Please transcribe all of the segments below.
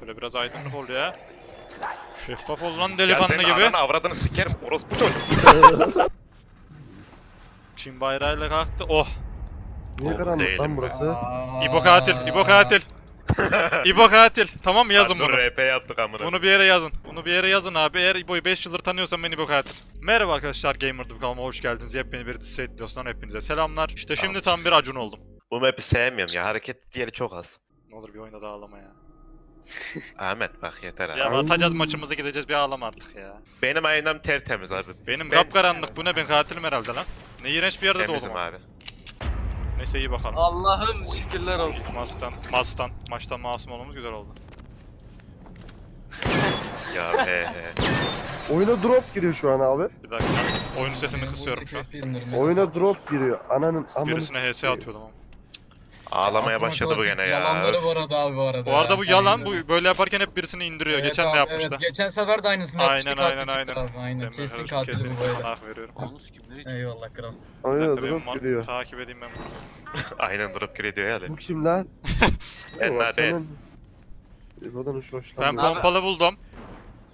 Şöyle biraz aydınlık ol ya. Şeffaf ol lan delikanlı gibi. Ya senin avradını sikerim orospu çocuk. Çin bayrağıyla kaktı. Oh. Niye karanlık lan burası? İbo katil, İbo katil. İbo katil. Tamam mı, yazın bunu. RP yaptık amına. Bunu bir yere yazın. Bunu bir yere yazın abi. Eğer İbo'yu 5 yıldır tanıyorsan ben İbo katil. Merhaba arkadaşlar, Gamer'da kanalıma hoş geldiniz. Yepyeni bir set videosundan hepinize selamlar. İşte tamam. Şimdi tam bir Acun oldum. Bu map'i sevmiyorum ya. Hareket diğeri çok az. Ne olur bir oyunda da ağlama ya. Ahmet bak yeter abi. Ya atacağız maçımızı, gideceğiz, bir ağlama artık ya. Benim aynam tertemiz abi. Benim kapkaranlık, bu ne, ben katilim herhalde lan. Ne iğrenç bir yerde doğdum abi. Neyse iyi bakalım. Allah'ım şükürler olsun. Maçtan masum olmamız güzel oldu. Ya Oyuna drop giriyor şu an abi. Bir dakika. Oyun sesini kısıyorum şu an. Oyuna drop giriyor. Ananın amını. Birisine HS atıyordum ama. Ağlamaya başladı bu gene ya. Yalanları bu arada abi bu arada. Bu arada bu yalan, bu böyle yaparken hep birisini indiriyor. Evet, geçen de yapmıştı. Evet, geçen sefer de aynısını yapmıştık. Aynen. Kesin katil bu böyle. Hak veriyorum. Eyvallah kral. Aynen drop giriyor. Takip edeyim ben bunu. Aynen drop giriyor ya. Bu kim lan? Enna değil. Ben pompalı buldum.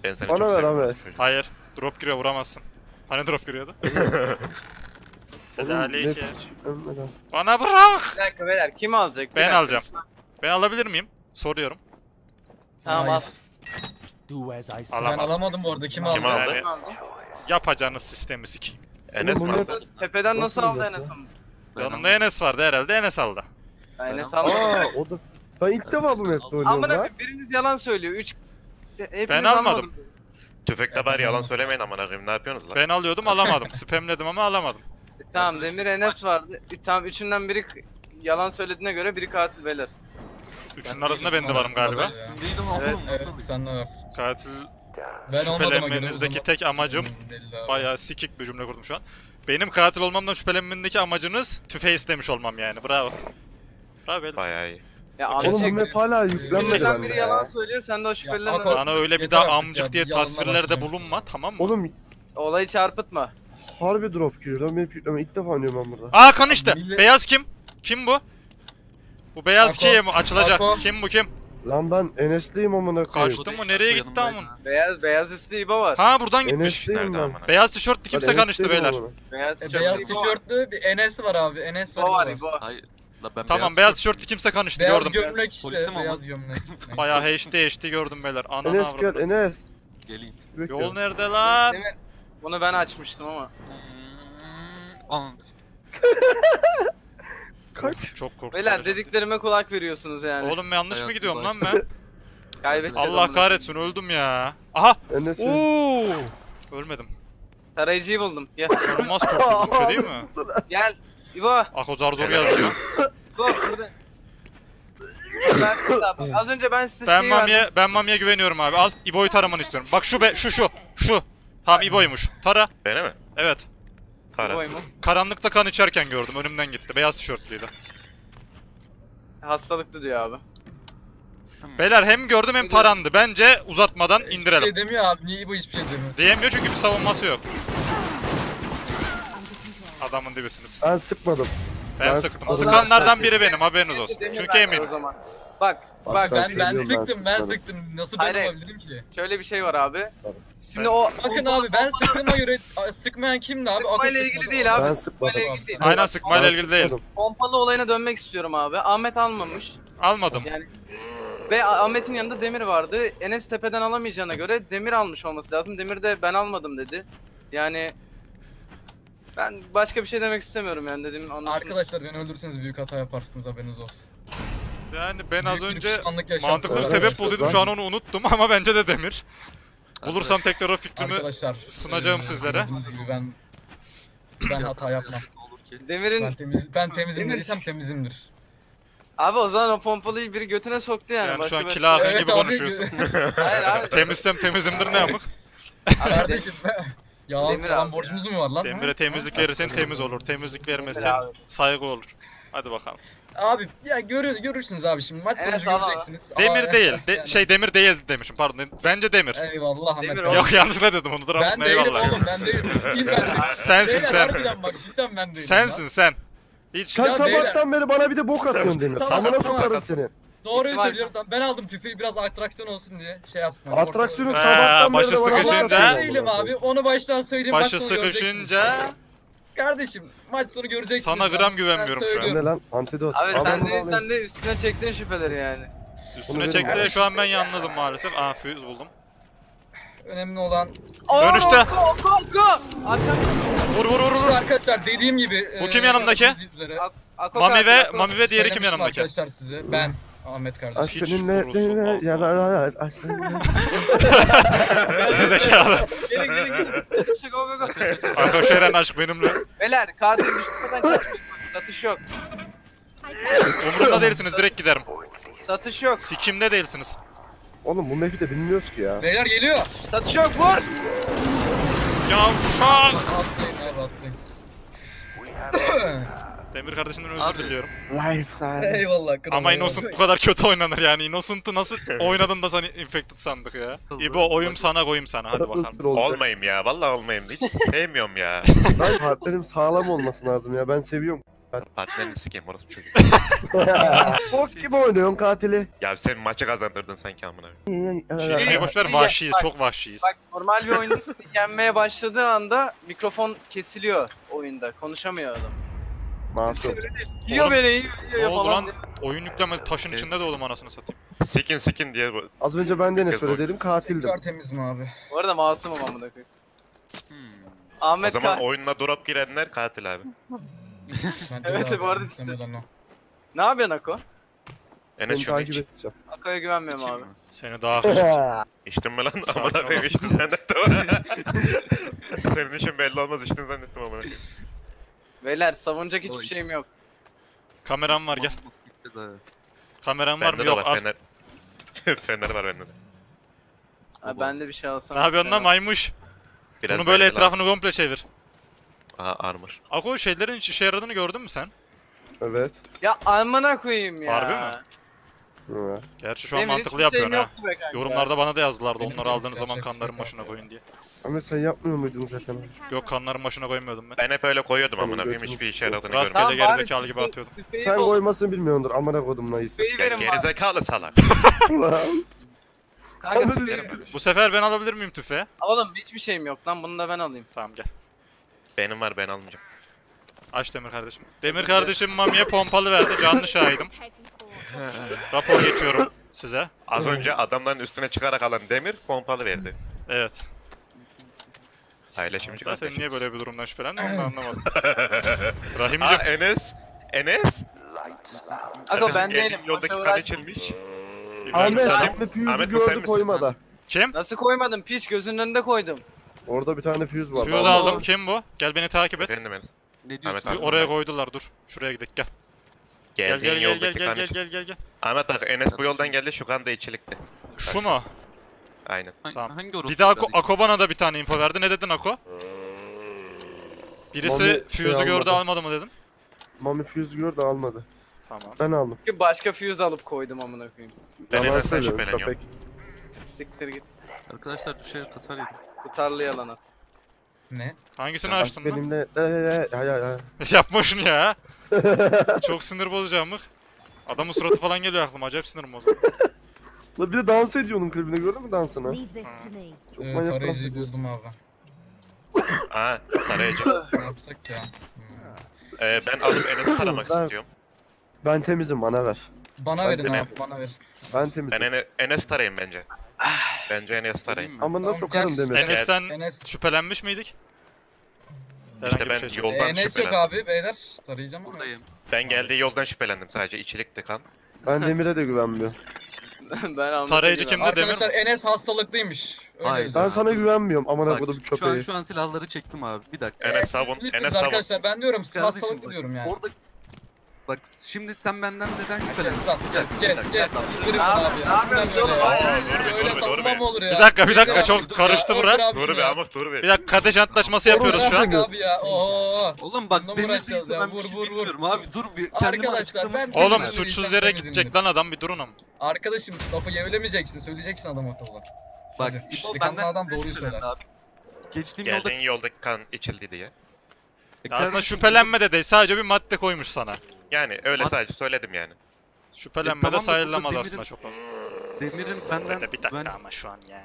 Ben seni bana ver abi. Hayır. Drop giriyor, vuramazsın. Hani drop giriyordu? Selamünaleyküm. Bana bırak. Bir dakika beyler, kim alacak? Ben alacağım. Ben alabilir miyim? Soruyorum. Tamam al. Ben alamadım bu arada, kim aldı? Kim aldı? Yapacağınız sistemi sikeyim. Enes vardı. Tepeden nasıl aldı Enes amca? Yanımda Enes vardı herhalde, Enes aldı. Enes aldı. O da. Ben ilk defa bu map'te oynuyorum lan. Amına biriniz yalan söylüyor. 3 ben almadım. Tüfekle bari yalan söylemeyin amına koyayım, ne yapıyorsunuz lan? Ben alıyordum, alamadım. Spamledim ama alamadım. Tamam Demir, Enes vardı. Tamam üçünden biri yalan söylediğine göre biri katil beyler. Üçünün arasında ben de varım galiba. Evet, sen de varsın. Katil şüphelenmenizdeki tek amacım, bayağı sikik bir cümle kurdum şu an. Benim katil olmamdan şüphelenmenizdeki amacınız tüfeği istemiş olmam yani, bravo. Bravo beyler. Bayağı iyi. Ya oğlum bu map hala yüklenmedi bende. Biri yalan söylüyor, sen de o şüphelenme. Bana öyle bir daha amcık diye tasvirlerde bulunma, tamam mı? Oğlum olayı çarpıtma. Harbi drop giriyor lan, map yükleme ilk defa oynuyorum ben burada. Aa kan işte. Beyaz kim? Kim bu? Bu beyaz kim? Açılacak. Kim bu kim? Lan ben Enes'liyim amına koyayım. Kaçtı mı? Nereye gitti amın? Beyaz üstlü İbo var. Ha buradan gitmiş. Beyaz tişörtlü kimse kan işte beyler. Beyaz tişörtlü bir Enes var abi. Enes var İbo. Tamam beyaz tişörtlü kimse kan işte, gördüm. Beyaz gömlek işte. Beyaz gömlek. Bayağı HD gördüm beyler. Enes gel Enes. Gelin. Yol nerede lan? Bunu ben açmıştım ama. Kaç? Çok korktum. Beyler dediklerime kulak veriyorsunuz yani. Oğlum yanlış mı gidiyorum lan ben? Kaybettim. Allah kahretsin, öldüm ya. Aha. Ooo. Ölmedim. Tarayıcıyı buldum. Gel. Olmaz, korktum bir şey değil mi? Gel. İbo. Ako zar zor geldi. Dur burada. Az önce ben size şeyi verdim. Ben Mami'ye güveniyorum abi. Al İbo'yu taramanı istiyorum. Bak şu be, şu. Tamam İbo'ymuş. Tara. Beni mi? Evet. Tara. Karanlıkta kan içerken gördüm. Önümden gitti. Beyaz tişörtlüydü. Hastalıklı diyor abi. Beyler hem gördüm hem tarandı. Bence uzatmadan indirelim. Hiçbir şey demiyor abi. Niye İbo hiçbir şey demiyor? Diyemiyor çünkü bir savunması yok. Adamın dibisiniz. Ben sıkmadım. Ben sıktım. Sıkanlardan biri benim, haberiniz olsun. Çünkü eminim. Bak ben sıktım. Nasıl ben olabilirim ki? Şöyle bir şey var abi. Şimdi o bakın abi ben sıktığıma göre sıkmayan kimdi abi? Sıkmayla ilgili değil abi. Sıkmayla ilgili değil. Aynen sıkmayla ilgili değil. Pompalı olayına dönmek istiyorum abi. Ahmet almamış. Almadım. Yani ve Ahmet'in yanında Demir vardı. Enes tepeden alamayacağına göre Demir almış olması lazım. Demir de ben almadım dedi. Yani ben başka bir şey demek istemiyorum yani, dediğim anlamda. Arkadaşlar beni öldürseniz büyük hata yaparsınız, haberiniz olsun. Yani ben büyük az önce mantıklı bir sebep buldum, şu an onu unuttum ama bence de Demir. Bulursam tekrar o fikrimi sunacağım sizlere. Ben hata yapmam. Demir'in ben temizim dediysem temizimdir. Abi o zaman o pompalıyı biri götüne soktu yani. Yani şu an kila evet, gibi abi konuşuyorsun. Hayır abi. Temizsem temizimdir ne yapık? Kardeşim yalan falan borcumuz mu var lan? Demir'e temizlik verirsen temiz olur. Temizlik vermezsen saygı olur. Hadi bakalım. Abi ya görürsünüz abi, şimdi maç sonucu göreceksiniz. Demir değil. Yani. Demir değil demişim. Pardon. Bence Demir. Eyvallah Ahmet. Yok yanlışlıkla dedim onu. Dur Ahmet. Eyvallah. Oğlum, ben değilim. Sensin sen. Harbiden bak cidden ben değilim. Sensin sen. Hiç. Sen sabahtan beri bana bir de bok atıyorsun Demir. Sana nasıl atarım seni? Doğruyu söylüyorum. Ben aldım tüfeği biraz atraksiyon olsun diye şey yaptım. Atraksiyonu sabahtan beri de var. Sıkışınca... değilim abi. Onu baştan söyleyeyim. Başı sıkışınca... Kardeşim maç sonu göreceksiniz. Sana gram abi. Güvenmiyorum şu an. Lan, antidot. Abi sen de üstüne çektin şüpheleri yani. Üstüne çekti. Şu an ben yalnızım maalesef. Aa füyüz buldum. Önemli olan... Dönüşte! Vur! Arkadaşlar dediğim gibi... Bu kim yanımdaki? Mami ve... Mami ve diğeri kim yanımdaki? Arkadaşlar size ben... Ahmet kardeşim. Hiç vurursun. Ne zekalı. Gelin. Arkadaşlar en aşk benimle. Beyler katil düştükten kaçmayın. Satış yok. Umurumda değilsiniz, direkt giderim. Satış yok. Sikimde değilsiniz. Oğlum bu map'i de bilmiyoruz ki ya. Beyler geliyor. Satış yok, vur. Yavşak. Atlayın. Demir kardeşimden özür diliyorum. Eyvallah. Ama Innocent bu kadar kötü oynanır yani. Innocent'ı nasıl oynadın da sana infected sandık ya. İbo oyum sana koyayım sana, hadi bakalım. Olmayayım ya, vallahi olmayayım. Hiç sevmiyorum ya. Lan partilerim sağlam olması lazım ya, ben seviyorum. Partilerini sikeyim, orası çocuk. Bok gibi oynuyorsun katili. Ya sen maçı kazandırdın sanki amına. Şey boşver, vahşiyiz, çok vahşiyiz. Bak normal bir oyunda yenmeye başladığı anda mikrofon kesiliyor oyunda, konuşamıyor adam. Yiyor beni, yiyor falan. Oyun yükleme taşın içinde doğdum anasını satayım. Sekin diye. Az önce ben de ne söyledim, katildim. Temiz mi abi? Bu arada masumum amına koyayım. Ahmet o zaman oyununa drop girenler katil abi. Evet bu arada cidden. Ne yapıyorsun Ako? Enes şunu iç. Ako'ya güvenmiyorum abi. Seni daha akıllı. İçtin mi lan? Amına koyayım içtin zannettim. Senin için belli olmaz, içtin zannettim amına koyayım. Beyler savunacak hiçbir şeyim yok. Kameram var, gel. Kameram var mı? Yok. Fener var bende de. Abi bende bir şey alsam. Ne yapıyorsun lan maymuş? Biraz bunu böyle etrafını lazım. Komple çevir. Aha armor. Ako şeylerin işe yaradığını gördün mü sen? Evet. Ya amına koyayım ya. Harbi mi? Evet. Gerçi şu an mantıklı yapıyorsun ha. Yorumlarda bana da yazdılardı, onları aldığınız zaman kanların başına koyun diye. Ama sen yapmıyor muydun zaten? Yok, kanların başına koymuyordum ben. Ben hep öyle koyuyordum amına koyayım, hiçbir işe yaradığını görmedim. Rastgele gerizekalı gibi atıyordum. Sen koymasını bilmiyordur amına koydum neyse. Gerizekalı salak. Bu sefer ben alabilir miyim tüfeği? Oğlum hiçbir şeyim yok lan, bunu da ben alayım. Tamam gel. Benim var, ben almayacağım. Aç Demir kardeşim. Demir kardeşim Mami'ye pompalı verdi, canlı şahidim. Rapor geçiyorum size. Az önce adamların üstüne çıkarak alan Demir pompalı verdi. Evet. Paylaşımcı kardeşim. Sen niye böyle bir durumdan şüphelendin onu anlamadım. Rahimciğim. Enes. Aga ben değilim. Yoldaki kan içilmiş. Ahmet füyüzü gördü koymada. Kim? Nasıl koymadım piç, gözünün önünde koydum. Orada bir tane füyüz var. Füyüz aldım, kim bu? Gel beni takip et. Efendim Enes. Ne diyorsun? Oraya koydular, dur. Şuraya gidelim gel. Gel. Ahmet bak, Enes bu yoldan geldi, şu kan da içilikti. Şu mu? Aynen. Tamam. Bir daha Ako bana da bir tane info verdi. Ne dedin Ako? Birisi füyüzü gördü almadı mı dedin? Mami füyüzü gördü almadı. Tamam. Ben aldım. Çünkü başka füyüz alıp koydum amına koyayım. Ben saçıp eleniyorum. Siktir git. Arkadaşlar düşer tasar yedim. Kutarlı yalan at. Ne? Hangisini ya açtın lan? Benimle... Ya. Yapma şunu ya. Çok sinir bozacağımık. Adamın suratı falan geliyor aklıma, acayip sinirim bozuyor. La bir de dans ediyor onun klibine, gördün mü dansını? Çok manyak dans ediyor. Buldum abi. Haa tarayıcı. Ne yapsak ya? Ben alıp Enes'i taramak istiyorum. Ben temizim, bana ver. Bana verin abi, bana versin. Ben temizim. Ben Enes'i tarayayım bence. Bence Enes tarayayım. Ama nasıl sokarım demir? Enes'ten şüphelenmiş miydik? İşte ben şey yoldan Enes yok abi beyler, tarayacağım ama. Ben geldiği yoldan şüphelendim sadece, içilik de kan. Ben Demir'e de güvenmiyorum. Ben tarayıcı kimde Demir? Arkadaşlar Enes hastalıklıymış. Hayır, ben sana güvenmiyorum amına koydum köpeği. Şu an silahları çektim abi, bir dakika. Enes savun, Enes savun. Arkadaşlar ben diyorum siz hastalıklı diyorum yani. Orada... Bak şimdi sen benden neden şüphelendin? Kes. Gidin abi ya. Öyle savunma mı olur ya? Bir dakika çok karıştı bura. Doğru be Amık, doğru be. Bir dakika kardeş antlaşması yapıyoruz şu an. Abi ya. Oğlum bak Demir'le ben vur abi, dur bir kendimi açıklamayayım. Oğlum suçsuz yere gidecek lan adam, bir durun ama. Arkadaşım lafı gevelemeyeceksin, söyleyeceksin adam ortalığa. Bak benden doğruyu söyler. Geldiğin yoldaki kan içildi diye. Aslında şüphelenme de değil, sadece bir madde koymuş sana. Yani öyle sadece söyledim yani. Şüphelenmeden tamam sayılamaz aslında Demir'in, çok Demir'in benden... Bir dakika ben... ama şu an yani.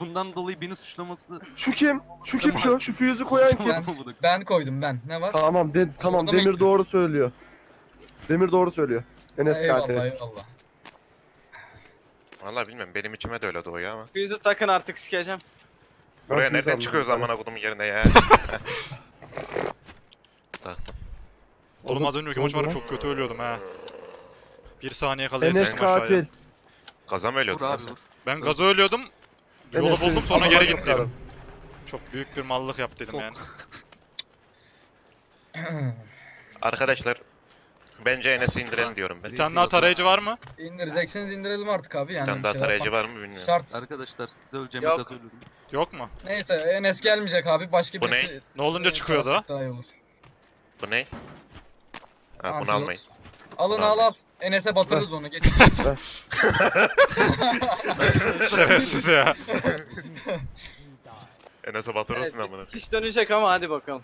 Bundan dolayı beni suçlaması... Şu kim? Şu kim şu? Şu füyüzü koyan kim? Ben koydum ben. Ne var? Tamam, tamam Demir ektim. Doğru söylüyor. Demir doğru söylüyor. Enes katil. Eyvallah. Vallahi bilmem, benim içime de öyle doğuyor ama. Füyüzü takın artık, sikeceğim. Buraya nereden çıkıyoruz aman akudumun yerine ya? Oğlum az önceki maç var çok kötü ölüyordum ha. Bir saniye kala ezecektim aşağıya. Gaza mı ölüyordun? Ben gaza ölüyordum. Yolu buldum sonra geri gittim. Çok büyük bir mallık yaptıydım yani. Arkadaşlar bence Enes'i indirelim diyorum ben. Bir tane daha tarayıcı var mı? İndireceksiniz indirelim artık abi yani. Bir tane daha tarayıcı var mı bilmiyorum. Şart. Arkadaşlar size öleceğimi gaza ölüyordum. Yok mu? Neyse Enes gelmeyecek abi başka birisi. Ne olunca çıkıyor da? Bu ne? Ha, bunu almayın. Alın al al. Enes'e batırız onu. Şerefsiz ya. Enes'e batırırsın ama. Evet, hiç dönecek ama hadi bakalım.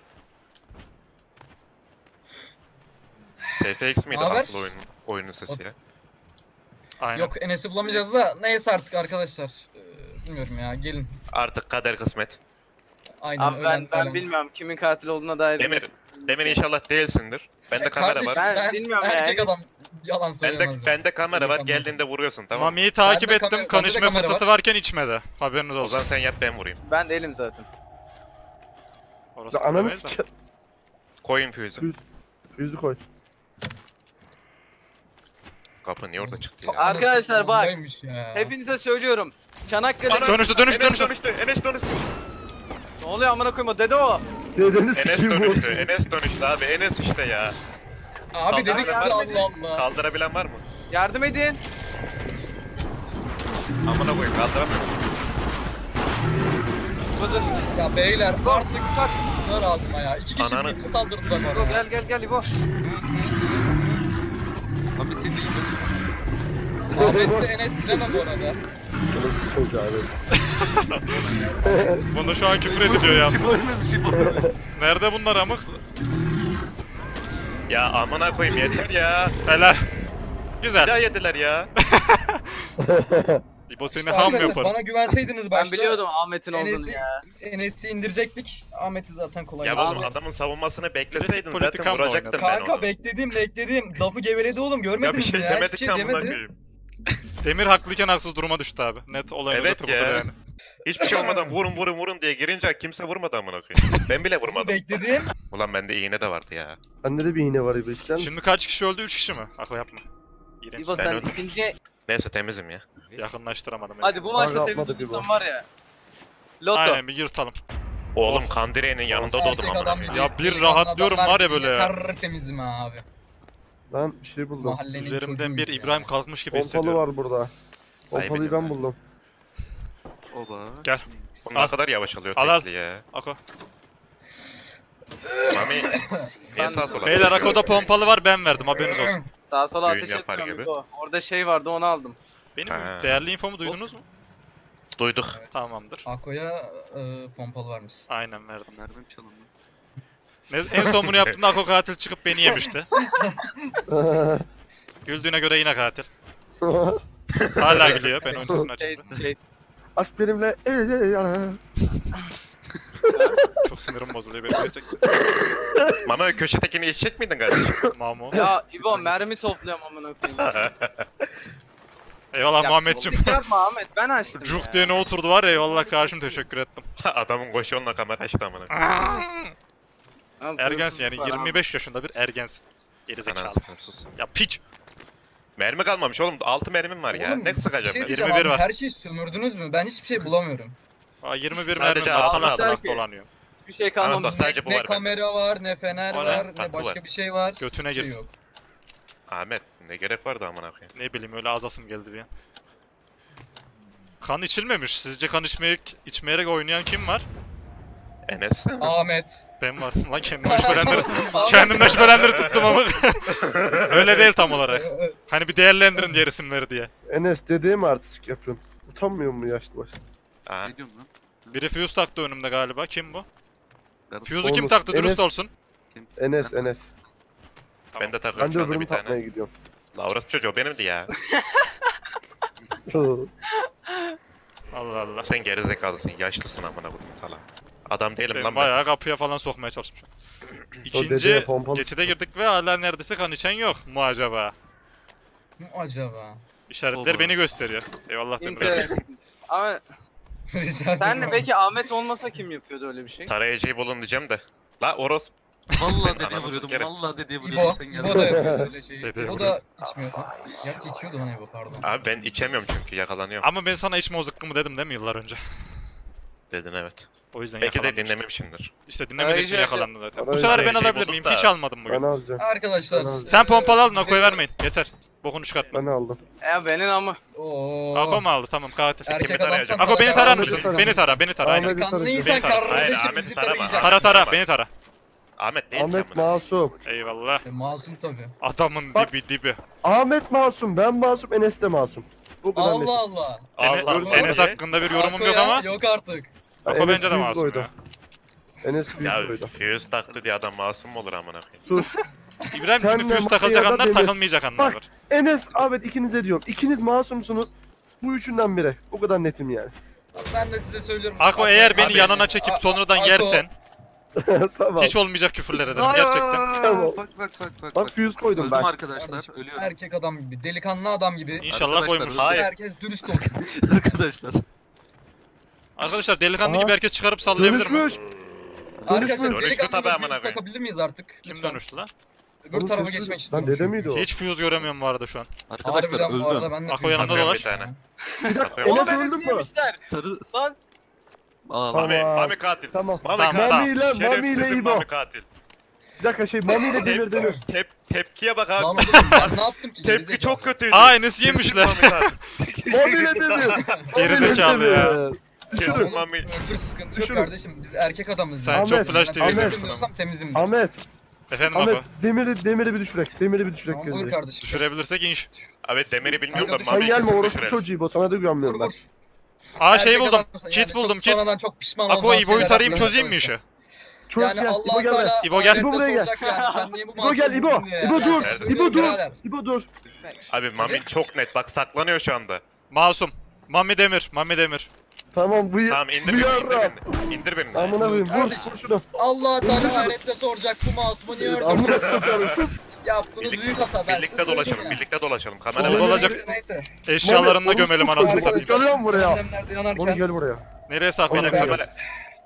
SFX miydi asıl oyunun sesi ya? Aynen. Yok Enes'i bulamayacağız da neyse artık arkadaşlar. Bilmiyorum ya gelin. Artık kader kısmet. Aynen, abi ben bilmiyorum kimin katil olduğuna dair. Demir inşallah değilsindir. Bende kamera var. Ben bilmiyorum erkek yani. Adam yalan söylüyor. Bende kamera var. Geldiğinde vuruyorsun tamam mı? Mami'yi takip ettim. Kanışma fırsatı varken içmedi. Haberiniz olsun. O zaman sen yap ben vurayım. Ben değilim zaten. Orası ananı sikeyim. Koyun füyüzü. Füyüzü koy. Kapı niye orada çıktı ya? Arkadaşlar bak. Ya. Hepinize söylüyorum. Çanakkale dönüştü. Enes dönüştü. Ne oluyor amına koyma dede o. Dedeni sikeyim bu. Enes dönüştü abi. Enes işte ya. Abi dedik size Allah Allah. Kaldırabilen var mı? Yardım edin. Amına koyayım kaldıramıyorum. Ya beyler artık kaçmışlar ağzıma ya. İki kişi bitti saldırdılar bana. Gel İbo. Abi seni de İbo. Ahmet'le Enes demem bu arada. Bunda şu an küfür ediliyor yalnız. Nerede bunlar amık? Ya amına koyayım yeter ya. Helal. Güzel. Bir daha yediler ya. İbo seni işte ham yapar. Bana güvenseydiniz başta. Ben biliyordum Ahmet'in olduğunu ya. Enes'i indirecektik. Ahmet'i zaten kolay. Ya oğlum adamın savunmasını bekleseydin zaten vuracaktın ben onu. Kanka bekledim. Lafı geveledi oğlum görmediniz mi ya? Ya bir şey demedik. Demir haklıyken haksız duruma düştü abi. Net olayın evet uzatı ya. Budur yani. Hiçbir şey olmadan vurun diye girince kimse vurmadı amına koyayım. Ben bile vurmadım. Bekledim. Ulan bende iğne de vardı ya. Bende de bir iğne var İbo ister misin? Şimdi kaç kişi öldü? 3 kişi mi? Akla yapma. İğrenç. İbo sen ikinci... Neyse temizim ya. Yakınlaştıramadım. Hadi bu maçta temizim var ya. Loto. Aynen bir yırtalım. Oğlum Kandire'nin yanında doğdum amına koyayım. Ya bir rahatlıyorum var ya böyle ya. Tertemizim abi. Ben bir şey buldum. Mahallenin üzerimden bir İbrahim kalkmış gibi hissediyorum. Pompalı var burada. Pompalıyı ben buldum. Oba. Gel. Bunlar kadar yavaş alıyor tekli ya. Ako. Mami. Beyler Ako'da pompalı var ben verdim haberiniz olsun. Daha sola ateş etmiyorum. Orada şey vardı onu aldım. Benim değerli infomu duydunuz mu? Duyduk. Evet. Tamamdır. Ako'ya pompalı varmış. Aynen verdim. Nereden çalındı? En son bunu yaptığımda Ako katil çıkıp beni yemişti. Güldüğüne göre yine katil. Hala gülüyor. Ben öncesini açıyorum. Aşk benimle çok sinirim bozuluyor benim gerçekten. Mama köşetekini içecek miydin kardeşim? Mamo. Ya İbo mermi topluyorum amına koyayım. Eyvallah Muhammedciğim. Yapma Ahmet ben açtım. Cuk diye ne oturdu var ya eyvallah karşım teşekkür ettim. Adamın koşuyonla kamera açtı amına koyayım. Ergensin yani 25 yaşında bir ergensin. Gerizekalı. Ya piç. Mermi kalmamış oğlum 6 mermim var oğlum, ya. Ne sıkacağım şey ben? 21 var. Her şeyi sömürdünüz mü? Ben hiçbir şey bulamıyorum. Aa 21 mermim var. Sana dolanıyor. Bir şey kalmamış. Ne kamera var, ne fener var, ne başka var. Bir şey var. Götüne şey girsin. Yok. Ahmet ne gerek vardı amına koyayım? Ne bileyim öyle azasım geldi bir an. Kan içilmemiş. Sizce kan içmeyerek oynayan kim var? Enes. Ahmet. Ben varsın lan kendimden şüphelendir tuttum ama öyle değil tam olarak. Hani bir değerlendirin diğer isimleri diye. Enes dediğim artistik yapıyorum. Utanmıyor mu yaşlı baş? Ne diyorsun lan? Biri fuse taktı önümde galiba. Kim bu? Fuse'u kim taktı? Dürüst olsun. Enes. Ben de takıyorum. Ben de öbürümü takmaya gidiyorum. Laura'sı çocuğu benimdi ya. Allah Allah. Sen gerizekalısın, yaşlısın amına koyayım sala. Adam değilim ben lan bayağı ben. Kapıya falan sokmaya çalışmışım. İkinci geçide girdik ve hala neredeyse kan içen yok mu acaba? Mu acaba? İşaretler beni gösteriyor. Eyvallah Demir. Abi sen de peki Ahmet olmasa kim yapıyordu öyle bir şey? Tarayıcıyı bulun diyeceğim de. La Oros. Vallahi dediği vuruyordum. Vallahi dediği vuruyordum. Sen geldin. O da yapıyordu öyle şeyi. O da içmiyor. Gerçi içiyordu lan Evo, pardon. Abi ben içemiyorum çünkü yakalanıyorum. Ama ben sana içme o zıkkımı dedim değil mi yıllar önce? Dedin evet. O yüzden belki de dinlememişimdir. İşte dinlemediğim için yakalandı zaten. Bu sefer ben alabilir miyim? Hiç almadım bugün. Ben alacağım. Arkadaşlar. Sen pompalı al, Nako'ya vermeyin. Yeter. Bokunu çıkartma. Ben aldım. Benim ama. Ako mu aldı? Tamam katil. Kimi tarayacağım? Ako beni tarar mısın? Beni tara, beni tara. Aynen. Neyse kardeşim bizi tarayacak. Tara tara, beni tara. Ahmet değil mi? Ahmet masum. Eyvallah. Masum tabii. Adamın dibi. Ahmet masum, ben masum, Enes de masum. Allah Allah. Enes hakkında bir yorumum yok ama. Yok artık. Ako bence de masum ya. Enes büyük füze taktı diye adam masum mu olur amına koyayım? Sus. İbrahim şimdi füze takılacak anlar, takılmayacak anlar. Bak Enes, Ahmet ikinize diyorum. İkiniz masumsunuz. Bu üçünden biri. O kadar netim yani. Ben de size söylüyorum. Ako eğer beni yanına çekip sonradan yersen. Tamam. Hiç olmayacak küfürler ederim gerçekten. Tamam. Bak füze koydum ben. Arkadaşlar ölüyorum. Erkek adam gibi, delikanlı adam gibi. İnşallah koymuşsun. Herkes dürüst olsun. Arkadaşlar. Arkadaşlar delikanlı gibi herkes çıkarıp sallayabilir mi? Arkadaşlar delikanlı gibi takabilir miyiz artık? Kim dönüştü lan? Öbür tarafa geçmek istiyorum. Lan dede miydi o? Hiç füze göremiyorum bu arada şu an. Arkadaşlar öldüm. Ako yanında dolaş. Ona öldüm mü? Sarı... Lan! Mami katil. Tamam. Mami ile İbo. Mami katil. Bir dakika Mami ile Demir. Tepkiye bak abi. Ne yaptım ki? Tepki çok kötüydü. Enes yemişler. Mami ile Demir. Gerizekalı ya. Kesin Mami. Dur sıkıntı yok kardeşim, biz erkek adamız. Sen çok flash temizimsin ama. Temizim. Ahmet. Efendim Ahmet, demiri bir düşürek, Tamam, buyur kardeşim. Düşürebilirsek inş. Evet demiri bilmiyorum da Mami. Sen gelme orası çocuğu İbo, sana da güvenmiyorum ben. Buldum, kit buldum, kit. Ako İbo'yu tarayayım, çözeyim mi işi? Yani Allah Teala. İbo gel. İbo buraya gel. İbo gel İbo. İbo dur. İbo dur. Abi Mami çok net, bak saklanıyor şu anda. Masum. Mami Demir. Tamam tamam, indir beni. Amına koyayım vur şunu. Allah Teala hayretle soracak bu masumu niye öldürdün? Amına koyayım. Yaptığınız büyük hata. Birlikte dolaşalım. Kamera olacak. Neyse. Eşyalarını gömelim anasını satayım. Sallıyorum buraya. Onu gel buraya. Nereye saklayacak kamera?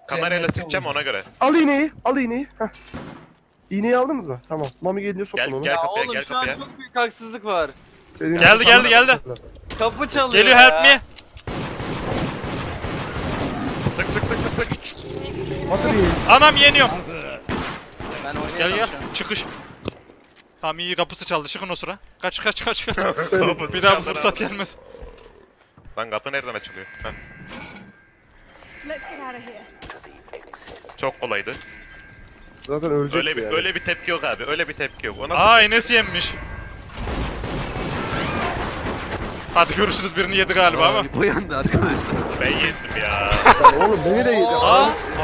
Kamerayla sıkacağım ona göre. Al iğneyi. İğneyi aldınız mı? Tamam. Mami geliyor, sokun onu. Gel kapıya. Çok büyük haksızlık var. Geldi. Kapı çalıyor. Geliyor, help me. Sık. Anam yeniyorum. Gel. Çıkış. Tamam iyi, kapısı çaldı. Çıkın o sıra. Kaç. Bir daha fırsat gelmez. Lan kapı nereden açılıyor? Çok kolaydı. Zaten ölecek yani. Öyle bir tepki yok abi. Ona Enes yenmiş. Hadi görüşürüz, birini yedi galiba ama. Bu yandı arkadaşlar. Ben yedim ya. Oğlum beni de yedi.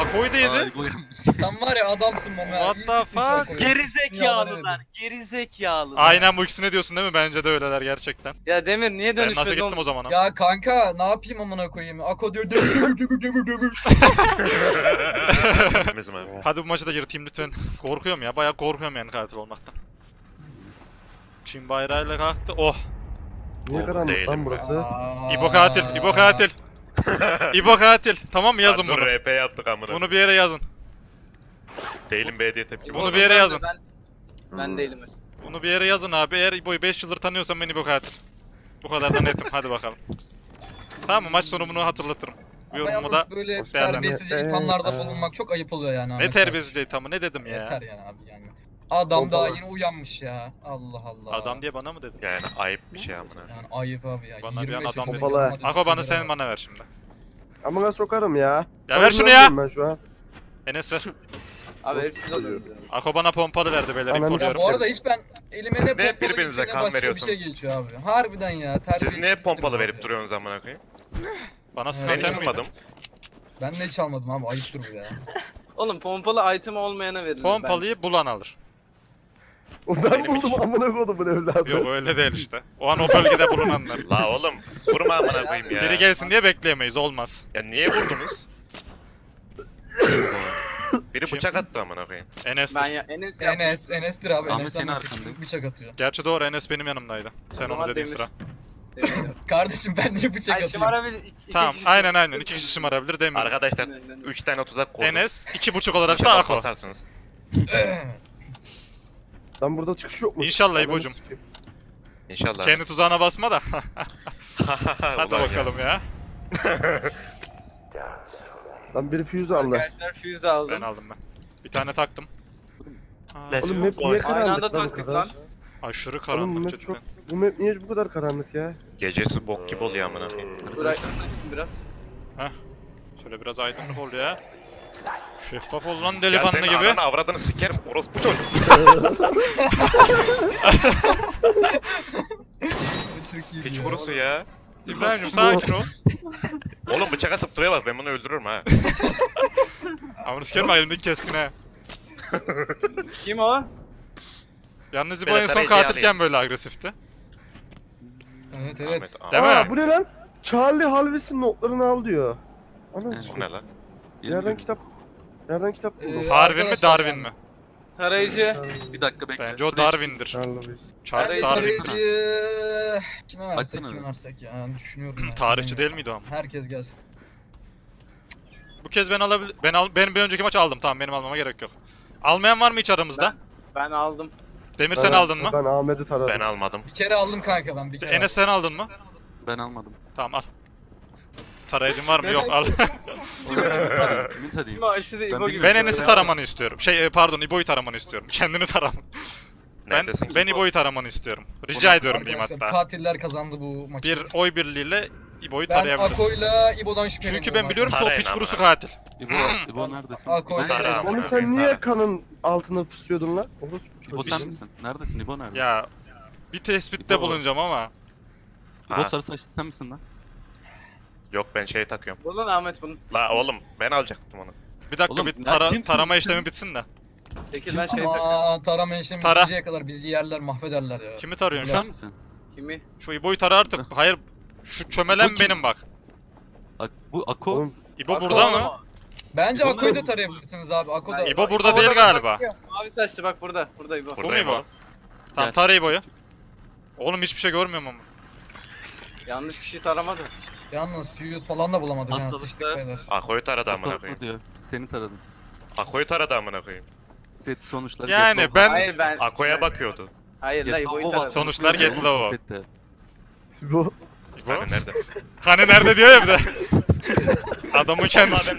Ako'yu da yedi. Sen var ya adamsın Mami. What the fuck? Gerizekalılar. Aynen bu ikisine diyorsun değil mi? Bence de öyleler gerçekten. Ya Demir niye dönüşmedin? Ben nasıl gittim o zaman? Ya kanka ne yapayım amına koyayım? Ako diyor demir. Hadi bu maçı da yırtayım lütfen. Korkuyorum ya, bayağı korkuyorum yani katil olmaktan. Çin bayrağıyla kalktı. Oh. Niye karanlık lan burası? İbo katil. İbo katil. Tamam mı, yazın bunu. Dur RP yaptık amına. Bunu bir yere yazın. Değilim be diye tepki. Bunu bir yere yazın. Ben değilim. Bunu bir yere yazın abi. Eğer İbo'yu 5 yıldır tanıyorsan ben İbo katil. Bu kadar da netim. Hadi bakalım. Tamam mı? Maç sonu bunu hatırlatırım. Yorumumu da böyle terbiyesizce ithamlarda bulunmak çok ayıp oluyor yani. Ne terbiyesizce ithamı? Ne dedim ya? Yeter yani abi yani. Adam daha yeni uyanmış ya. Allah Allah. Adam diye bana mı dedin? Yani ayıp bir şey amına. Yani ayıp abi ya. Bana bir adam dedi. Ako bana sen bana ver şimdi. Ama ben sokarım ya. Ya ver şunu ya. Enes ver. Abi hepsini alıyorum. Ako bana pompalı verdi beyler. Bu arada hiç ben elime ne pompalı birbirinize kan veriyorsun. Bir şey geçiyor abi. Harbiden ya. Siz ne pompalı verip duruyorsunuz amına koyayım? Bana sıkan sen miydin? Ben de hiç almadım abi, ayıptır bu ya. Oğlum pompalı item olmayana verilir. Pompalıyı bulan alır. Ben buldum amına kodumun evladı. Yok öyle değil işte. O an o bölgede bulunanlar. La oğlum vurma amına koyayım ya. Biri gelsin diye bekleyemeyiz, olmaz. Ya niye vurdunuz? Biri kim? Bıçak attı amına koyayım. Enes'tir abi. Enes senin arkanda bıçak atıyor. Gerçi doğru, Enes benim yanımdaydı. Sen onu dediğin sıra. Kardeşim ben niye bıçak atıyorum? Şımarabilir. Tamam aynen 2 kişi şımarabilir değil mi? Arkadaşlar 3 tane 30'a koydum. Enes 2.5 olarak da Ako. Lan burada çıkış yok mu? İnşallah İbo'cum. İnşallah. Kendi tuzağına basma da. Hadi bakalım ya. Lan biri fuse aldı. Arkadaşlar fuse aldım. Ben aldım ben. Bir tane taktım. Oğlum hep niye karanlık taktık lan? Aşırı karanlık cidden. Bu map niye bu kadar karanlık ya? Gecesi bok gibi oluyor amına koyayım. Bırakın saçım biraz. Heh. Şöyle biraz aydınlık ol ya. Şeffaf ol lan delikanlı gibi. Ya senin ananı avradını sikerim orospu çocuk. Hiç vurusu ya. İbrahim'cim sakin ol. Oğlum bıçak atıp duruyor bak, ben bunu öldürürüm ha. Amına sikerim elimdeki keskin ha. Kim o? Yalnız İbo en son katilken böyle agresifti. Evet evet. Değil mi? Bu ne lan? Charlie Halves'in notlarını al diyor. Anasını. Bu ne lan? Nereden kitap? Nereden kitap buldun? Harvin mi Darwin mi? Tarayıcı. Bir dakika bekle. Bence o Darwin'dir. Charles Darwin. Kime versek yani düşünüyorum. Tarihçi değil miydi o ama? Herkes gelsin. Bu kez ben alabilir. Benim bir önceki maç aldım, tamam benim almama gerek yok. Almayan var mı hiç aramızda? Ben aldım. Demir sen aldın mı? Ben Ahmet'i taradım. Ben almadım. Bir kere aldım kanka ben. Enes sen aldın mı? Ben almadım. Tamam al. Tarayıcın var mı? Yok al. Kimin tarayayım? Ben Enes'i taramanı istiyorum. Şey pardon, İbo'yu taramanı istiyorum. Kendini taram. Ben İbo'yu taramanı istiyorum. Rica ediyorum diyeyim hatta. Katiller kazandı bu maçı. Bir oy birliğiyle İbo'yu tarayabiliriz. Ben Ako'yla İbo'dan şüpheleniyorum. Çünkü ben biliyorum ki o piç kurusu katil. İbo neredesin? Ama sen niye kanın altına pusuyordun lan? İbo sen misin? Neredesin? İbo nerede? Ya bir tespitte bulunacağım ama. İbo sarı saçlı sen misin lan? Yok ben şey takıyorum. Bunun Ahmet bunun. La oğlum ben alacaktım onu. Bir dakika oğlum, bir tarama işlemi bitsin de. Peki ben şey takıyorum. Tarama işlemi bitinceye kadar bizi yerler mahvederler ya. Kimi tarıyorsun sen misin? Kimi? Şu İbo'yu tara artık. Hayır şu çömelen İbo benim bak. Bu Ako. Oğlum. İbo Ako burada mı? Bence Ako'yu da tarayabilirsiniz abi. Ako da. İbo burada değil galiba. Abi saçlı bak burada. Burada İbo. Bu mu İbo? Tamam tara İbo'yu. Oğlum hiçbir şey görmüyorum ama. Yanlış kişiyi taramadı. Yalnız fuse falan da bulamadım. Hastalıkta. Ako'yu taradı amına koyayım diyor. Seni taradım. Ako'yu taradı amına koyayım. Set sonuçları. Yani ben Ako'ya bakıyordu. Hayır la İbo'yu taradı. Sonuçlar getirdi o. İbo. Hani nerede? Hani nerede diyor ya bir de. Adamın kendisi.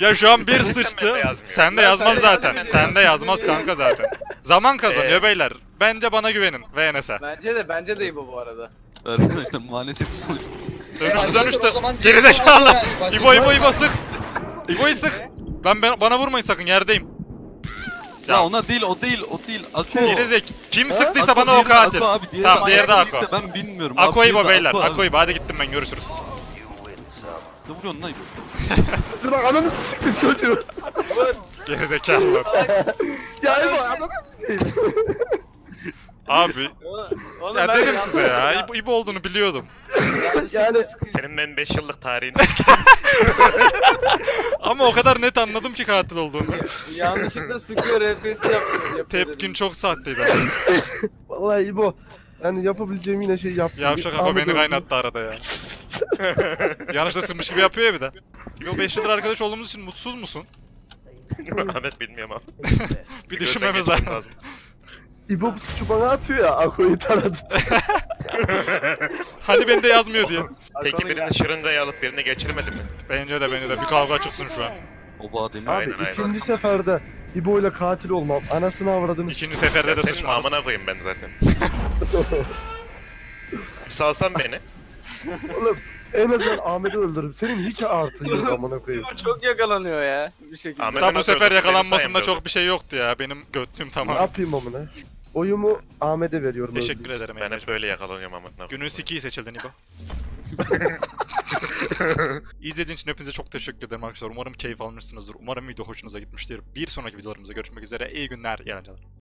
Ya şu an bir sıçtı. Sen de yazmaz zaten. Sen de yazmaz kanka zaten. Zaman kazanıyor beyler. Bence bana güvenin ve Enes'e. Bence de İbo bu arada. Arkadaşlar maalesef sonuç. Dönüşte gerizekalı. İbo sık. İbo'yu sık. Lan bana vurmayın sakın, yerdeyim. Ya ona değil, o değil. Ako. Gerizek. Kim sıktıysa bana o katil. Tamam diğeri de Ako. Ben bilmiyorum. Ako İbo beyler. Ako İbo hadi gittim ben, görüşürüz. Ne vuruyorsun lan İbo? Sıra bak ananı sıktım çocuğu. Gerizekalı. Ya İbo ananı sıktım. Abi, ya dedim size ya, İbo olduğunu biliyordum. Yani senin ben 5 yıllık tarihini sikeyim. Ama o kadar net anladım ki katil olduğunu. Yanlışlıkla sıkıyor, RPS yaptım. Tepkin çok sahteydi. Vallahi İbo, yani yapabileceğim yine şey yaptım. Yavşak kafa beni kaynattı arada ya. Yanlışla sıkmış gibi yapıyor ya bir de. İbo 5 yıldır arkadaş olduğumuz için mutsuz musun? Ahmet bilmiyorum abi. Bir düşünmemiz lazım. İbo suçu bana atıyor ya, Ako'yu taradı. Hani bende yazmıyor diye. Peki birini şırıngaya alıp birini geçirmedi mi? Bence de bir kavga çıksın şu an. Oba demir. Abi aynen, ikinci seferde İbo ile katil olmam, anasını avradını. İkinci seferde de sıçmaz. Amına koyayım ben zaten. Salsan beni. Oğlum en azından Ahmet'i öldürürüm. Senin hiç artın yok amına koyayım. Çok yakalanıyor ya bir şekilde. Ahmet'e bu sefer yakalanmasında çok bir şey yoktu ya. Benim götlüğüm tamam. Ne yapayım amına? Oyumu Ahmet'e veriyorum. Teşekkür ederim. Ben hep böyle yakalanıyorum amına. Günün sikiyi seçildin İbo. İzlediğiniz için hepinize çok teşekkür ederim arkadaşlar. Umarım keyif almışsınızdır. Umarım video hoşunuza gitmiştir. Bir sonraki videolarımızda görüşmek üzere. İyi günler, iyi eğlenceler.